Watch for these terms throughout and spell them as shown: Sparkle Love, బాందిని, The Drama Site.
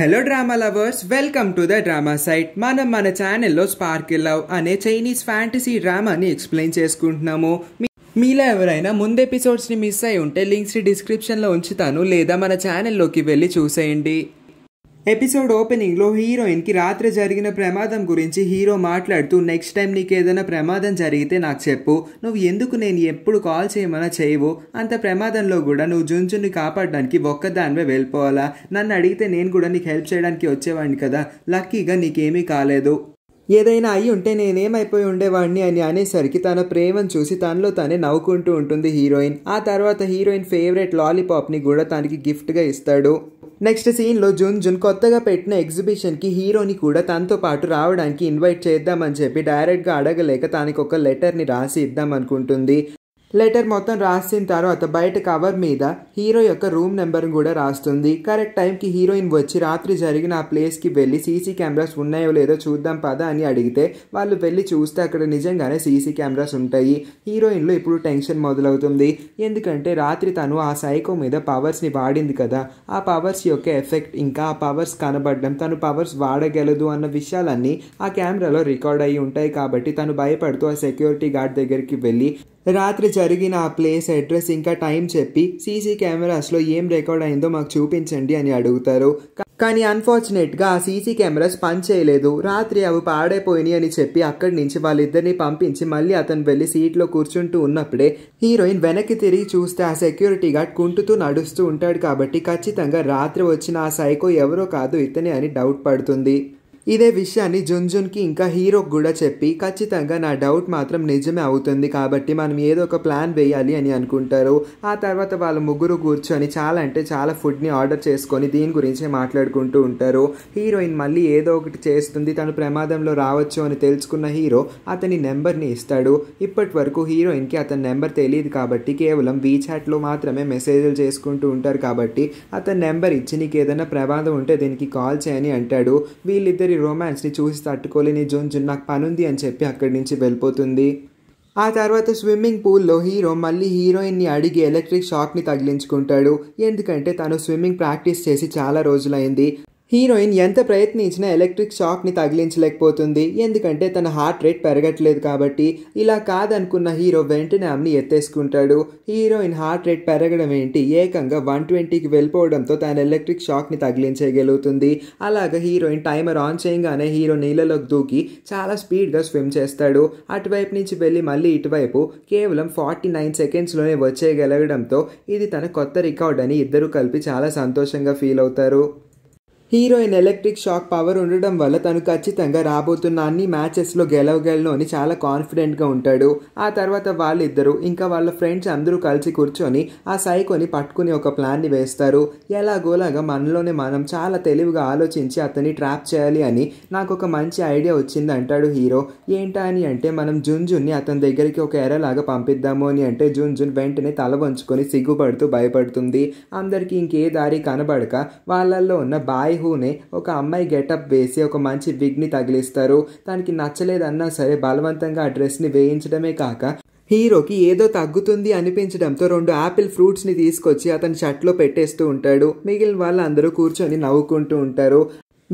Hello drama lovers, welcome to the drama site. मन मन channel sparkle love अने Chinese fantasy drama नी explain चेसुकुंటున్నాము। మీలో ఎవరైనా ముందు ఎపిసోడ్స్ ని మిస్ అయ్యి ఉంటే లింక్స్ డిస్క్రిప్షన్ లో ఉంచుతాను, లేదా మన ఛానల్ లోకి వెళ్ళి చూసేయండి। ఎపిసోడ్ ఓపెనింగ్ లో హీరోయిన్ కి రాత్రి జరిగిన ప్రమాదం గురించి హీరో మాట్లాడుతూ, నెక్స్ట్ టైం నీకు ఏదైనా ప్రమాదం జరిగితే నాకు చెప్పు, నువ్వు ఎందుకు నేను ఎప్పుడు కాల్ చేయమన్నా చేయవు, అంత ప్రమాదంలో కూడా నువ్వు జున్జుని కాపాడడానికి ఒక్కదానివే వెళ్ళిపోవాలా, నన్ను అడిగితే నేను కూడా నీకు హెల్ప్ చేయడానికి వచ్చేవాడిని కదా, లక్కీగా నీకేమీ కాలేదు, ఏదైనా అయి ఉంటే నేనేమైపోయి ఉండేవాడిని అని అనేసరికి తన ప్రేమను చూసి తనలో తానే నవ్వుకుంటూ ఉంటుంది హీరోయిన్। ఆ తర్వాత హీరోయిన్ ఫేవరెట్ లాలీపాప్ని కూడా తనకి గిఫ్ట్గా ఇస్తాడు। నెక్స్ట్ సీన్లో జున్జున్ కొత్తగా పెట్టిన ఎగ్జిబిషన్కి హీరోని కూడా తనతో పాటు రావడానికి ఇన్వైట్ చేద్దామని చెప్పి డైరెక్ట్గా అడగలేక తనకు ఒక లెటర్ని రాసి ఇద్దాం అనుకుంటుంది। లెటర్ మొత్తం రాసిన తర్వాత బయట కవర్ మీద హీరో యొక్క రూమ్ నెంబర్ని కూడా రాస్తుంది। కరెక్ట్ టైంకి హీరోయిన్ వచ్చి రాత్రి జరిగిన ఆ ప్లేస్కి వెళ్ళి సీసీ కెమెరాస్ ఉన్నాయో లేదో చూద్దాం పదా అని అడిగితే, వాళ్ళు వెళ్ళి చూస్తే అక్కడ నిజంగానే సీసీ కెమెరాస్ ఉంటాయి। హీరోయిన్లో ఇప్పుడు టెన్షన్ మొదలవుతుంది, ఎందుకంటే రాత్రి తను ఆ సైకో మీద పవర్స్ని వాడింది కదా, ఆ పవర్స్ యొక్క ఎఫెక్ట్ ఇంకా ఆ పవర్స్ కనబడడం, తను పవర్స్ వాడగలదు అన్న విషయాలన్నీ ఆ కెమెరాలో రికార్డ్ అయ్యి ఉంటాయి। కాబట్టి తను భయపడుతూ ఆ సెక్యూరిటీ గార్డ్ దగ్గరికి వెళ్ళి రాత్రి జరిగిన ఆ ప్లేస్, అడ్రస్ ఇంకా టైం చెప్పి సీసీ కెమెరాస్లో ఏం రికార్డ్ అయిందో మాకు చూపించండి అని అడుగుతారు। కానీ అన్ఫార్చునేట్గా ఆ సీసీ కెమెరాస్ పని చేయలేదు, రాత్రి అవి పాడైపోయినాయి అని చెప్పి అక్కడి నుంచి వాళ్ళిద్దరిని పంపించి మళ్ళీ అతను వెళ్ళి సీట్లో కూర్చుంటూ ఉన్నప్పుడే హీరోయిన్ వెనక్కి తిరిగి చూస్తే ఆ సెక్యూరిటీ గార్డ్ కుంటుతూ నడుస్తూ ఉంటాడు, కాబట్టి ఖచ్చితంగా రాత్రి వచ్చిన ఆ సైకో ఎవరో కాదు ఇతనే అని డౌట్ పడుతుంది। ఇదే విషయాన్ని జున్జున్కి ఇంకా హీరోకి కూడా చెప్పి, ఖచ్చితంగా నా డౌట్ మాత్రం నిజమే అవుతుంది, కాబట్టి మనం ఏదో ఒక ప్లాన్ వేయాలి అని అనుకుంటారు। ఆ తర్వాత వాళ్ళ ముగ్గురు కూర్చొని చాలా అంటే చాలా ఫుడ్ని ఆర్డర్ చేసుకొని దీని గురించే మాట్లాడుకుంటూ ఉంటారు। హీరోయిన్ మళ్ళీ ఏదో ఒకటి చేస్తుంది, తను ప్రమాదంలో రావచ్చు అని తెలుసుకున్న హీరో అతని నెంబర్ని ఇస్తాడు। ఇప్పటి వరకు హీరోయిన్కి అతని నెంబర్ తెలియదు, కాబట్టి కేవలం వీచాట్లో మాత్రమే మెసేజ్లు చేసుకుంటూ ఉంటారు। కాబట్టి అతని నెంబర్ ఇచ్చి, నీకు ఏదైనా ప్రమాదం ఉంటే దీనికి కాల్ చేయని అంటాడు। వీళ్ళిద్దరి రొమాన్స్ని చూసి తట్టుకోలేని జున్జున్ నాకు పనుంది అని చెప్పి అక్కడి నుంచి వెళ్ళిపోతుంది। ఆ తర్వాత స్విమ్మింగ్ పూల్లో హీరో మళ్ళీ హీరోయిన్ని అడిగి ఎలక్ట్రిక్ షాక్ని తగిలించుకుంటాడు, ఎందుకంటే తను స్విమ్మింగ్ ప్రాక్టీస్ చేసి చాలా రోజులైంది। హీరోయిన్ ఎంత ప్రయత్నించినా ఎలక్ట్రిక్ షాక్ని తగిలించలేకపోతుంది, ఎందుకంటే తన హార్ట్ రేట్ పెరగట్లేదు కాబట్టి। ఇలా కాదనుకున్న హీరో వెంటనే ఆమెని ఎత్తేసుకుంటాడు। హీరోయిన్ హార్ట్ రేట్ పెరగడం ఏంటి, ఏకంగా 120కి వెళ్ళిపోవడంతో తన ఎలక్ట్రిక్ షాక్ని తగిలించగలుగుతుంది। అలాగే హీరోయిన్ టైమర్ ఆన్ చేయగానే హీరో నీళ్ళలోకి దూకి చాలా స్పీడ్గా స్విమ్ చేస్తాడు। అటువైపు నుంచి వెళ్ళి మళ్ళీ ఇటువైపు కేవలం 49 సెకండ్స్లోనే వచ్చేయగలగడంతో ఇది తన కొత్త రికార్డ్ అని ఇద్దరు కలిపి చాలా సంతోషంగా ఫీల్ అవుతారు। హీరోయిన్ ఎలక్ట్రిక్ షాక్ పవర్ ఉండడం వల్ల తను ఖచ్చితంగా రాబోతున్న అన్ని మ్యాచెస్లో గెలవగలను అని చాలా కాన్ఫిడెంట్గా ఉంటాడు। ఆ తర్వాత వాళ్ళిద్దరూ ఇంకా వాళ్ళ ఫ్రెండ్స్ అందరూ కలిసి కూర్చొని ఆ సైకోని పట్టుకుని ఒక ప్లాన్ని వేస్తారు। ఎలాగోలాగా మనలోనే మనం చాలా తెలివిగా ఆలోచించి అతన్ని ట్రాప్ చేయాలి అని నాకు ఒక మంచి ఐడియా వచ్చింది అంటాడు హీరో। ఏంటా అని అంటే, మనం జున్జున్ని అతని దగ్గరికి ఒక ఎరలాగా పంపిద్దాము అని అంటే, జున్జున్ వెంటనే తల వంచుకొని సిగ్గుపడుతూ భయపడుతుంది। అందరికీ ఇంకే దారి కనబడక వాళ్ళల్లో ఉన్న బాయ్ హూనే ఒక అమ్మాయి గెటప్ వేసి ఒక మంచి విగ్ని తగిలిస్తారు। తనకి నచ్చలేదన్నా సరే బలవంతంగా ఆ డ్రెస్ని వేయించడమే కాక, హీరోకి ఏదో తగ్గుతుంది అనిపించడంతో 2 ఆపిల్ ఫ్రూట్స్ని తీసుకొచ్చి అతని షర్ట్లో పెట్టేస్తూ ఉంటాడు। మిగిలిన వాళ్ళందరూ కూర్చొని నవ్వుకుంటూ ఉంటారు।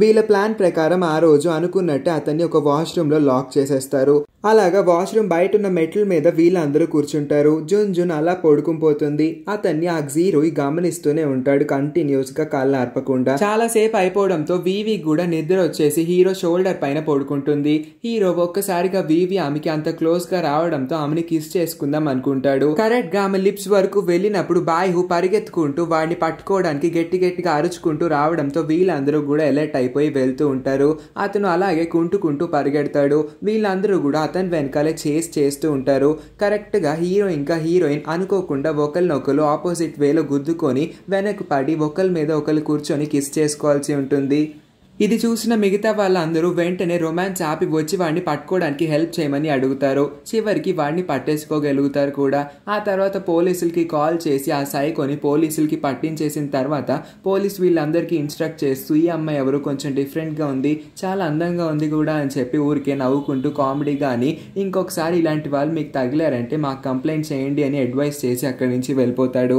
వీళ్ళ ప్లాన్ ప్రకారం ఆ రోజు అనుకున్నట్టు అతన్ని ఒక వాష్రూమ్లో లాక్ చేసేస్తారు। అలాగా వాష్రూమ్ బయట ఉన్న మెట్ల మీద వీళ్ళందరూ కూర్చుంటారు। జున్జున్ అలా పడుకుంపోతుంది, అతన్ని ఆ జీరోయి గమనిస్తూనే ఉంటాడు కంటిన్యూస్గా కళ్ళు ఆర్పకుండా। చాలాసేపు అయిపోవడంతో వీవి కూడా నిద్ర వచ్చేసి హీరో షోల్డర్ పైన పడుకుంటుంది। హీరో ఒక్కసారిగా వీవి ఆమెకి అంత క్లోజ్గా రావడంతో ఆమెని కిస్ చేసుకుందాం అనుకుంటాడు। కరెక్ట్గా ఆమె లిప్స్ వరకు వెళ్ళినప్పుడు బాయ్హు పరిగెత్తుకుంటూ వాడిని పట్టుకోవడానికి గట్టి గట్టిగా అరుచుకుంటూ రావడంతో వీళ్ళందరూ కూడా అలర్ట్ అయిపోయి వెళ్తూ ఉంటారు। అతను అలాగే కుంటుకుంటూ పరిగెడతాడు, వీళ్ళందరూ కూడా అతను వెనకాలే చేస్ చేస్తూ ఉంటారు। కరెక్ట్గా హీరో ఇంకా హీరోయిన్ అనుకోకుండా ఒకరినొకరు ఆపోజిట్ వేలో గుద్దుకొని వెనక్కి పడి ఒకరి మీద ఒకరు కూర్చొని కిస్ చేసుకోవాల్సి ఉంటుంది। ఇది చూసిన మిగతా వాళ్ళందరూ వెంటనే రొమాన్స్ ఆపి వచ్చి వాడిని పట్టుకోవడానికి హెల్ప్ చేయమని అడుగుతారు। చివరికి వాడిని పట్టేసుకోగలుగుతారు కూడా। ఆ తర్వాత పోలీసులకి కాల్ చేసి ఆ సైకోని పోలీసులకి పట్టించేసిన తర్వాత పోలీసు వీళ్ళందరికీ ఇన్స్ట్రక్ట్ చేస్తూ, ఈ అమ్మాయి ఎవరు కొంచెం డిఫరెంట్గా ఉంది, చాలా అందంగా ఉంది కూడా అని చెప్పి ఊరికే నవ్వుకుంటూ కామెడీగా అని, ఇంకొకసారి ఇలాంటి వాళ్ళు మీకు తగిలారంటే మాకు కంప్లైంట్ చేయండి అని అడ్వైస్ చేసి అక్కడి నుంచి వెళ్ళిపోతాడు।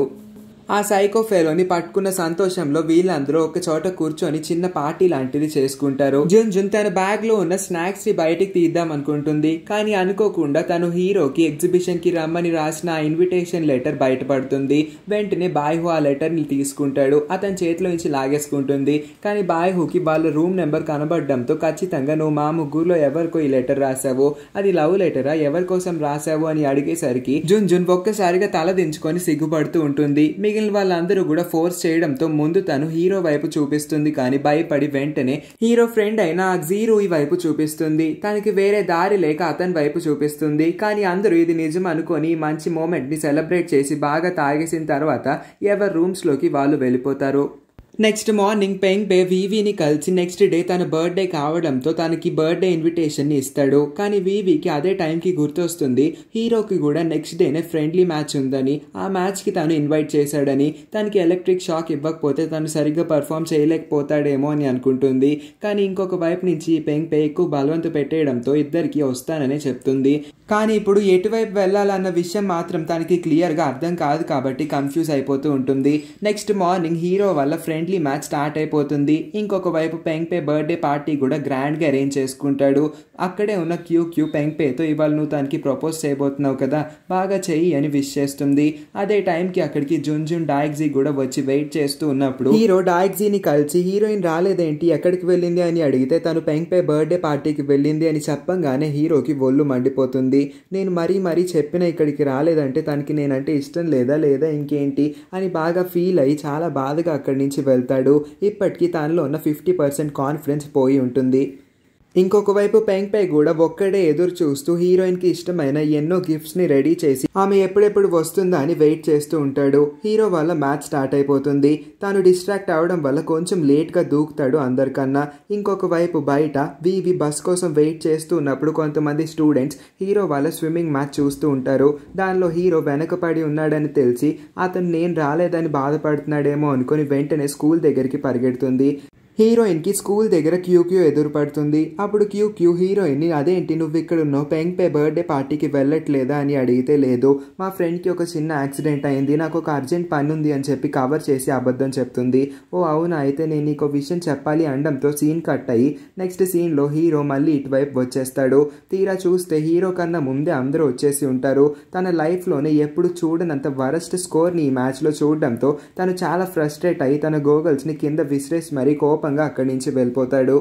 ఆ సైకో ఫెలోని పట్టుకున్న సంతోషంలో వీళ్ళందరూ ఒక చోట కూర్చొని చిన్న పార్టీ లాంటిది చేసుకుంటారు. జున్ జున్ తన బ్యాగ్ లో ఉన్న స్నాక్స్ ని బయటికి తీద్దాం అనుకుంటుంది. కానీ అనుకోకుండా తను హీరోకి ఎగ్జిబిషన్ కి రమ్మని రాసిన ఆ ఇన్విటేషన్ లెటర్ బయటపడుతుంది. వెంటనే బాయ్హు ఆ లెటర్ ని తీసుకుంటాడు, అతని చేతిలో నుంచి లాగేసుకుంటుంది. కానీ బాయ్హుకి వాళ్ళ రూమ్ నెంబర్ కనబడడంతో ఖచ్చితంగా నువ్వు మా ముగ్గురులో ఎవరికో ఈ లెటర్ రాసావు, అది లవ్ లెటరా, ఎవరి కోసం రాసావు అని అడిగేసరికి జున్ జున్ ఒక్కసారిగా తల దించుకొని సిగ్గుపడుతూ ఉంటుంది. మిగిలిన వాళ్ళందరూ కూడా ఫోర్స్ చేయడంతో ముందు తను హీరో వైపు చూపిస్తుంది. కానీ భయపడి వెంటనే హీరో ఫ్రెండ్ అయిన జీరోయి వైపు చూపిస్తుంది. తనకి వేరే దారి లేక అతని వైపు చూపిస్తుంది. కానీ అందరూ ఇది నిజం అనుకొని మంచి మూమెంట్ ని సెలబ్రేట్ చేసి బాగా తాగేసిన తర్వాత ఎవరి రూమ్స్ లోకి వాళ్ళు వెళ్ళిపోతారు. నెక్స్ట్ మార్నింగ్ పెంగ్ బే వీవీని కలిసి నెక్స్ట్ డే తన బర్త్డే కావడంతో తనకి బర్త్డే ఇన్విటేషన్ ని ఇస్తాడు. కానీ వీవీకి అదే టైంకి గుర్తొస్తుంది హీరోకి కూడా నెక్స్ట్ డేనే ఫ్రెండ్లీ మ్యాచ్ ఉందని, ఆ మ్యాచ్కి తను ఇన్వైట్ చేశాడని. తనకి ఎలక్ట్రిక్ షాక్ ఇవ్వకపోతే తను సరిగ్గా పర్ఫామ్ చేయలేకపోతాడేమో అని అనుకుంటుంది. కానీ ఇంకొక వైపు నుంచి పెంగ్ బే ఎక్కువ బలవంత పెట్టేయడంతో ఇద్దరికి వస్తాననే చెప్తుంది. కానీ ఇప్పుడు ఎటువైపు వెళ్ళాలన్న విషయం మాత్రం తనకి క్లియర్గా అర్థం కాదు కాబట్టి కన్ఫ్యూజ్ అయిపోతూ ఉంటుంది. నెక్స్ట్ మార్నింగ్ హీరో వల్ల ఫ్రెండ్లీ మ్యాచ్ స్టార్ట్ అయిపోతుంది. ఇంకొక వైపు పెంగ్పే బర్త్డే పార్టీ కూడా గ్రాండ్గా అరేంజ్ చేసుకుంటాడు. అక్కడే ఉన్న క్యూ పెంగ్పేతో ఇవాళ నువ్వు తనకి ప్రపోజ్ చేయబోతున్నావు కదా, బాగా చెయ్యి అని విష్ చేస్తుంది. అదే టైంకి అక్కడికి జున్ జున్ డాయగ్జీ కూడా వచ్చి వెయిట్ చేస్తూ ఉన్నప్పుడు హీరో డాయగ్జీని కలిసి హీరోయిన్ రాలేదేంటి, ఎక్కడికి వెళ్ళింది అని అడిగితే తను పెంగ్పే బర్త్డే పార్టీకి వెళ్ళింది అని చెప్పంగానే హీరోకి ఒళ్ళు మండిపోతుంది. నేను మరీ చెప్పిన ఇక్కడికి రాలేదంటే తనకి నేనంటే ఇష్టం లేదా ఇంకేంటి అని బాగా ఫీల్ అయ్యి చాలా బాధగా అక్కడి నుంచి వెళ్తాడు. ఇప్పటికీ తనలో ఉన్న 50% కాన్ఫిడెన్స్ పోయి ఉంటుంది. ఇంకొక వైపు పెంగ్పై కూడా ఒక్కడే ఎదురు చూస్తూ హీరోయిన్కి ఇష్టమైన ఎన్నో గిఫ్ట్స్ని రెడీ చేసి ఆమె ఎప్పుడెప్పుడు వస్తుందా అని వెయిట్ చేస్తూ ఉంటాడు. హీరో వల్ల మ్యాచ్ స్టార్ట్ అయిపోతుంది. తాను డిస్ట్రాక్ట్ అవడం వల్ల కొంచెం లేట్గా దూకుతాడు అందరికన్నా. ఇంకొక వైపు బయట వీవి బస్ కోసం వెయిట్ చేస్తూ ఉన్నప్పుడు కొంతమంది స్టూడెంట్స్ హీరో వాళ్ళ స్విమ్మింగ్ మ్యాచ్ చూస్తూ ఉంటారు. దానిలో హీరో వెనకపడి ఉన్నాడని తెలిసి అతను నేను రాలేదని బాధపడుతున్నాడేమో అనుకుని వెంటనే స్కూల్ దగ్గరికి పరిగెడుతుంది. హీరోయిన్కి స్కూల్ దగ్గర క్యూక్యూ ఎదురుపడుతుంది. అప్పుడు క్యూక్యూ హీరోయిన్ని అదేంటి నువ్వు ఇక్కడ ఉన్నావు, పెంగ్పే బర్త్డే పార్టీకి వెళ్ళట్లేదా అని అడిగితే లేదు మా ఫ్రెండ్కి ఒక చిన్న యాక్సిడెంట్ అయింది, నాకు ఒక అర్జెంట్ పని ఉంది అని చెప్పి కవర్ చేసి అబద్ధం చెప్తుంది. ఓ అవునా, అయితే నేను నీకు విషయం చెప్పాలి అనడంతో సీన్ కట్ అయ్యి నెక్స్ట్ సీన్లో హీరో మళ్ళీ ఇటువైపు వచ్చేస్తాడు. తీరా చూస్తే హీరో కన్నా ముందే అందరూ వచ్చేసి ఉంటారు. తన లైఫ్లోనే ఎప్పుడు చూడనంత వరస్ట్ స్కోర్ని ఈ మ్యాచ్లో చూడడంతో తను చాలా ఫ్రస్ట్రేట్ అయ్యి తన గోగల్స్ని కింద విసిరేసి మరీ అక్కడి నుంచి వెళ్ళిపోతాడు.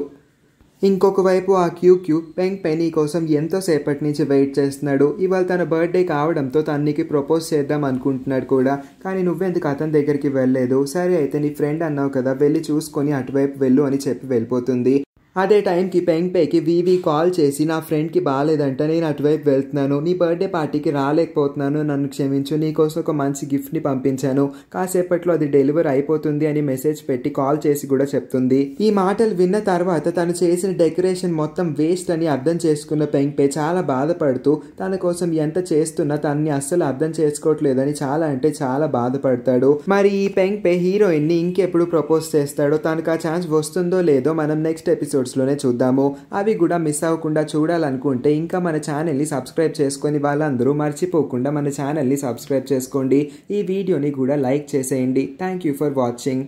ఇంకొక వైపు ఆ క్యూక్యూ పెంగ్పై నీ కోసం ఎంతోసేపటి నుంచి వెయిట్ చేస్తున్నాడు. ఇవాళ తన బర్త్డే కావడంతో తనకి ప్రపోజ్ చేద్దాం అనుకుంటున్నాడు కూడా. కానీ నువ్వెందుకు అతని దగ్గరికి వెళ్ళలేదు, సరే అయితే నీ ఫ్రెండ్ అన్నావు కదా వెళ్ళి చూసుకొని అటువైపు వెళ్ళు అని చెప్పి వెళ్ళిపోతుంది. అదే టైంకి పెంగ్పేకి వీవీ కాల్ చేసి నా ఫ్రెండ్కి బాగాలేదంట, నేను అటువైపు వెళ్తున్నాను, నీ బర్త్డే పార్టీకి రాలేకపోతున్నాను, నన్ను క్షమించు, నీకోసం ఒక మంచి గిఫ్ట్ని పంపించాను, కాసేపట్లో అది డెలివరీ అయిపోతుంది అని మెసేజ్ పెట్టి కాల్ చేసి కూడా చెప్తుంది. ఈ మాటలు విన్న తర్వాత తను చేసిన డెకరేషన్ మొత్తం వేస్ట్ అని అర్థం చేసుకున్న పెంగ్పే చాలా బాధపడుతూ తన కోసం ఎంత చేస్తున్నా తనని అస్సలు అర్థం చేసుకోవట్లేదని చాలా అంటే చాలా బాధపడతాడు. మరి ఈ పెంగ్పే హీరోయిన్ని ఇంకెప్పుడు ప్రపోజ్ చేస్తాడో, తనకు ఆ ఛాన్స్ వస్తుందో లేదో మనం నెక్స్ట్ ఎపిసోడ్ లోనే చూద్దాము. అవి కూడా మిస్ అవ్వకుండా చూడాలనుకుంటే ఇంకా మన ఛానల్ని సబ్స్క్రైబ్ చేసుకొని వాళ్ళందరూ మర్చిపోకుండా మన ఛానల్ని సబ్స్క్రైబ్ చేసుకోండి. ఈ వీడియోని కూడా లైక్ చేసేయండి. Thank you for watching.